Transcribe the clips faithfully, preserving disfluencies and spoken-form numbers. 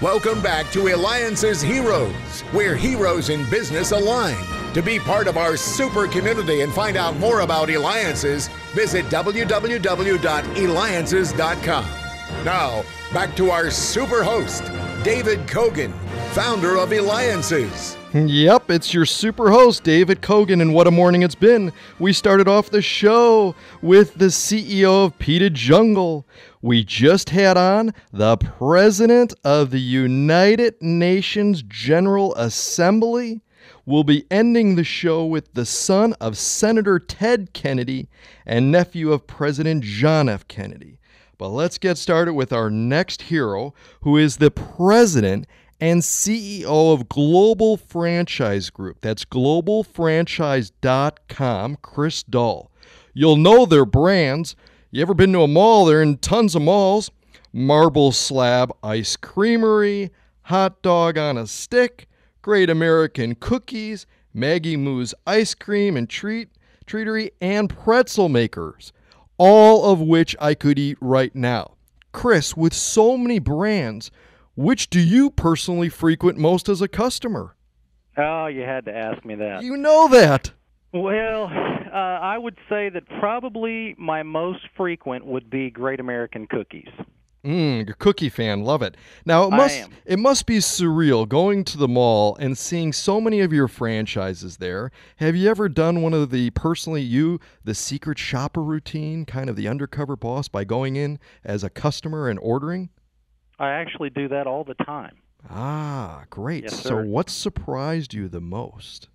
Welcome back to Eliances Heroes, where heroes in business align. To be part of our super community and find out more about Eliances, visit w w w dot eliances dot com. Now, back to our super host, David Cogan, founder of Eliances. Yep, it's your super host, David Cogan, and what a morning it's been. We started off the show with the C E O of Peter Jungle. We just had on the President of the United Nations General Assembly. We'll be ending the show with the son of Senator Ted Kennedy and nephew of President John F. Kennedy. But let's get started with our next hero, who is the President and C E O of Global Franchise Group. That's global franchise dot com, Chris Dull. You'll know their brands. You ever been to a mall? They're in tons of malls. Marble Slab Ice Creamery, Hot Dog on a Stick, Great American Cookies, Maggie Moo's Ice Cream and Treat, Treatery, and Pretzel Makers, all of which I could eat right now. Chris, with so many brands, which do you personally frequent most as a customer? Oh, you had to ask me that. You know that. Well, uh, I would say that probably my most frequent would be Great American Cookies. Mm, you're a cookie fan. Love it. Now, it must, I am. It must be surreal going to the mall and seeing so many of your franchises there. Have you ever done one of the, personally you, the secret shopper routine, kind of the undercover boss by going in as a customer and ordering? I actually do that all the time. Ah, great. Yes, so what surprised you the most?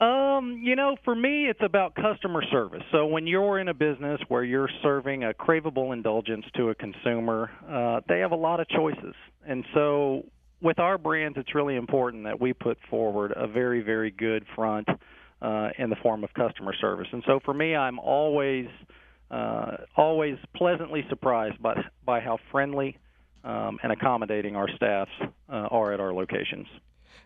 Um, you know, for me, it's about customer service. So when you're in a business where you're serving a craveable indulgence to a consumer, uh, they have a lot of choices. And so with our brands, it's really important that we put forward a very, very good front uh, in the form of customer service. And so for me, I'm always, uh, always pleasantly surprised by, by how friendly Um, and accommodating our staffs uh, are at our locations.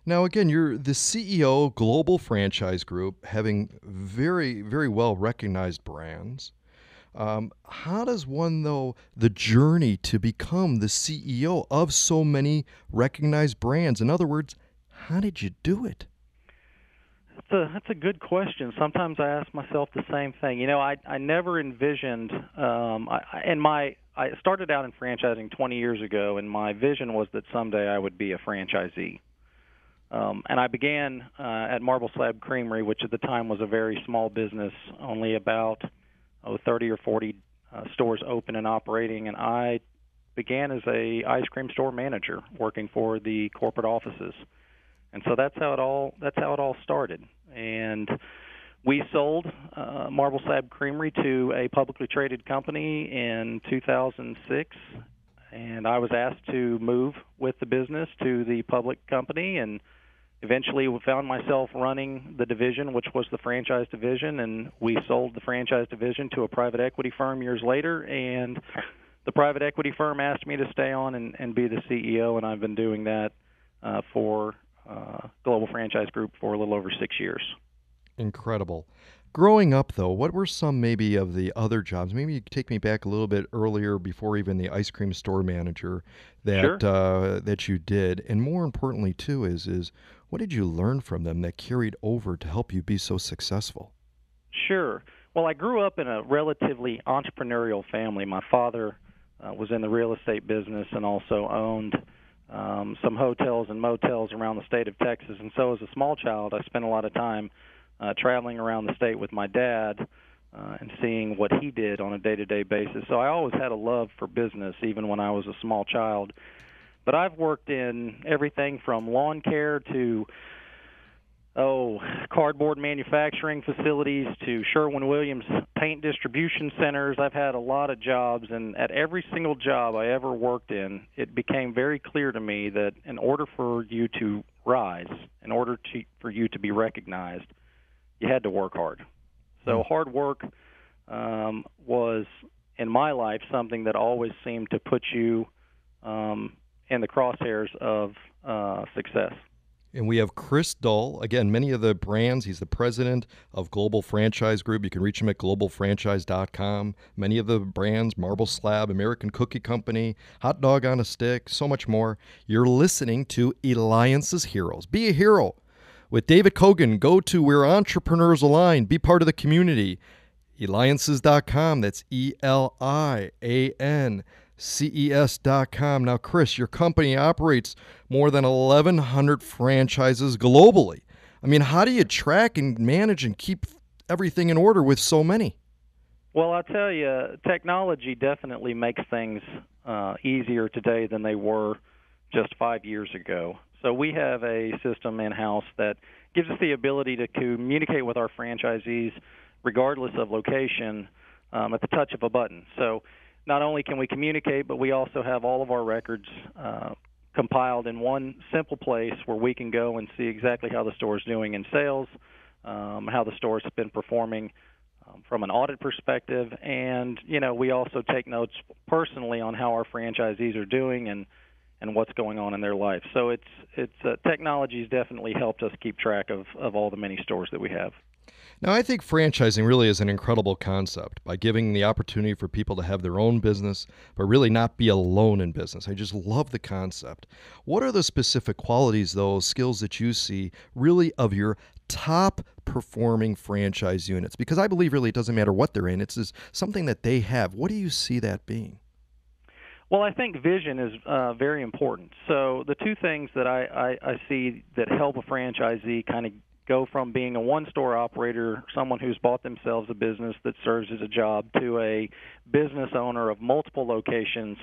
Now, again, you're the C E O of Global Franchise Group, having very, very well-recognized brands. Um, how does one, though, the journey to become the C E O of so many recognized brands? In other words, how did you do it? That's a, that's a good question. Sometimes I ask myself the same thing. You know, I, I never envisioned, um, I, I, in my... I started out in franchising twenty years ago, and my vision was that someday I would be a franchisee. Um, and I began uh, at Marble Slab Creamery, which at the time was a very small business, only about oh, thirty or forty uh, stores open and operating. And I began as a ice cream store manager, working for the corporate offices. And so that's how it all that's how it all started. And we sold uh, Marble Slab Creamery to a publicly traded company in two thousand six, and I was asked to move with the business to the public company, and eventually found myself running the division, which was the franchise division, and we sold the franchise division to a private equity firm years later, and the private equity firm asked me to stay on and, and be the C E O, and I've been doing that uh, for uh, Global Franchise Group for a little over six years. Incredible. Growing up, though, what were some maybe of the other jobs? Maybe you could take me back a little bit earlier, before even the ice cream store manager, that sure. uh, that you did. And more importantly, too, is is what did you learn from them that carried over to help you be so successful? Sure. Well, I grew up in a relatively entrepreneurial family. My father uh, was in the real estate business and also owned um, some hotels and motels around the state of Texas. And so as a small child, I spent a lot of time Uh, traveling around the state with my dad uh, and seeing what he did on a day-to-day basis. So I always had a love for business, even when I was a small child. But I've worked in everything from lawn care to, oh, cardboard manufacturing facilities to Sherwin-Williams paint distribution centers. I've had a lot of jobs, and at every single job I ever worked in, it became very clear to me that in order for you to rise, in order to, for you to be recognized, you had to work hard. So hard work um, was, in my life, something that always seemed to put you um, in the crosshairs of uh, success. And we have Chris Dull. Again, many of the brands. He's the president of Global Franchise Group. You can reach him at global franchise dot com. Many of the brands, Marble Slab, American Cookie Company, Hot Dog on a Stick, so much more. You're listening to Eliances Heroes. Be a hero. With David Cogan, go to Where Entrepreneurs Align. Be part of the community. Eliances dot com. That's E L I A N C E S dot com. Now, Chris, your company operates more than eleven hundred franchises globally. I mean, how do you track and manage and keep everything in order with so many? Well, I'll tell you, technology definitely makes things uh, easier today than they were just five years ago. So we have a system in-house that gives us the ability to communicate with our franchisees regardless of location um, at the touch of a button. So not only can we communicate, but we also have all of our records uh, compiled in one simple place where we can go and see exactly how the store is doing in sales, um, how the store's been performing um, from an audit perspective, and you know we also take notes personally on how our franchisees are doing and and what's going on in their life. So it's it's uh, technology's definitely helped us keep track of of all the many stores that we have. Now, I think franchising really is an incredible concept by giving the opportunity for people to have their own business, but really not be alone in business. I just love the concept. What are the specific qualities, though, skills that you see really of your top performing franchise units? Because I believe really it doesn't matter what they're in. It's just something that they have. What do you see that being? Well, I think vision is uh, very important. So the two things that I, I, I see that help a franchisee kind of go from being a one-store operator, someone who's bought themselves a business that serves as a job, to a business owner of multiple locations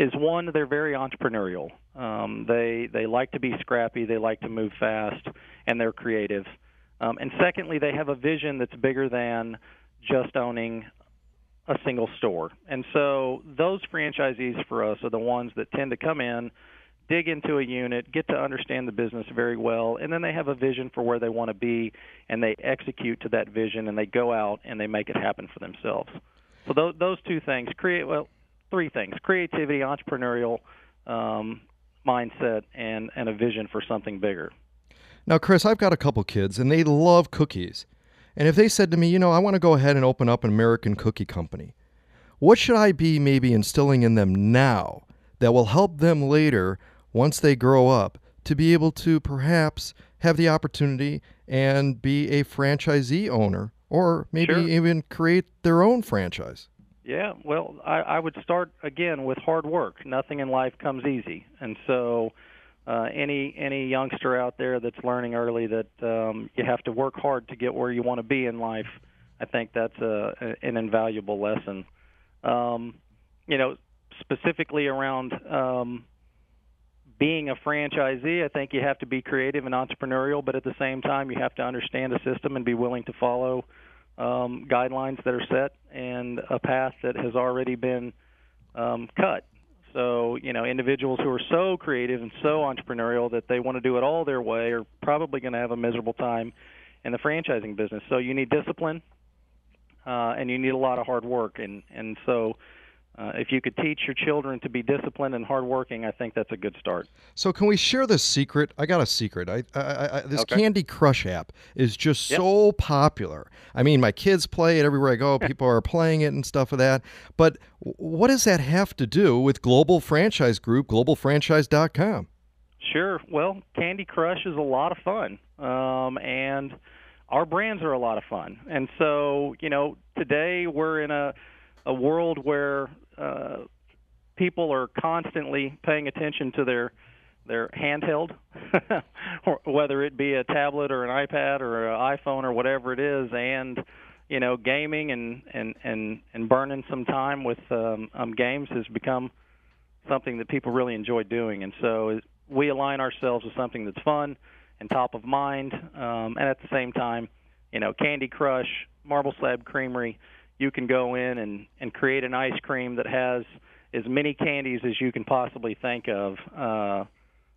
is, one, they're very entrepreneurial. Um, they they like to be scrappy, they like to move fast, and they're creative. Um, and secondly, they have a vision that's bigger than just owning a single store. And so those franchisees for us are the ones that tend to come in, dig into a unit, get to understand the business very well, and then they have a vision for where they want to be, and they execute to that vision, and they go out and they make it happen for themselves. So those, those two things, create well, three things, creativity, entrepreneurial um, mindset, and, and a vision for something bigger. Now, Chris, I've got a couple kids, and they love cookies. And if they said to me, you know, I want to go ahead and open up an American Cookie Company, what should I be maybe instilling in them now that will help them later once they grow up, to be able to perhaps have the opportunity and be a franchisee owner, or maybe sure. even create their own franchise? Yeah, well, I, I would start, again, with hard work. Nothing in life comes easy. And so uh, any any youngster out there that's learning early that um, you have to work hard to get where you want to be in life, I think that's a, an invaluable lesson. Um, you know, specifically around um, – being a franchisee, I think you have to be creative and entrepreneurial, but at the same time, you have to understand a system and be willing to follow um, guidelines that are set and a path that has already been um, cut. So, you know, individuals who are so creative and so entrepreneurial that they want to do it all their way are probably going to have a miserable time in the franchising business. So you need discipline, uh, and you need a lot of hard work. And, and so... Uh, if you could teach your children to be disciplined and hardworking, I think that's a good start. So can we share this secret? I got a secret. I, I, I This okay. Candy Crush app is just yep. so popular. I mean, my kids play it everywhere I go. People are playing it and stuff of that. But what does that have to do with Global Franchise Group, global franchise dot com? Sure. Well, Candy Crush is a lot of fun, um, and our brands are a lot of fun. And so, you know, today we're in a, a world where Uh, people are constantly paying attention to their their handheld, or whether it be a tablet or an iPad or an iPhone or whatever it is, and you know, gaming and and and, and burning some time with um, um, games has become something that people really enjoy doing. And so we align ourselves with something that's fun and top of mind, um, and at the same time, you know, Candy Crush, Marble Slab Creamery. You can go in and, and create an ice cream that has as many candies as you can possibly think of, uh,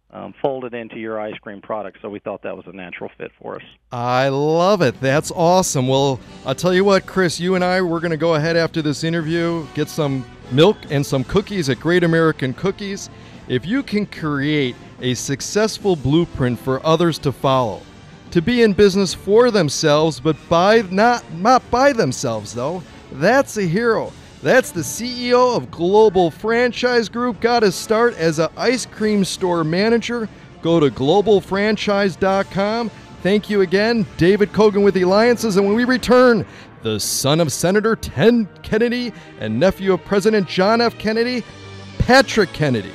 Um, folded into your ice cream product, so we thought that was a natural fit for us. I love it. That's awesome. Well, I'll tell you what, Chris, you and I, we're going to go ahead after this interview, get some milk and some cookies at Great American Cookies. If you can create a successful blueprint for others to follow, to be in business for themselves, but by not, not by themselves, though, that's a hero. That's the C E O of Global Franchise Group. Got his start as an ice cream store manager. Go to global franchise dot com. Thank you again, David Cogan with Eliances. And when we return, the son of Senator Ted Kennedy and nephew of President John F. Kennedy, Patrick Kennedy.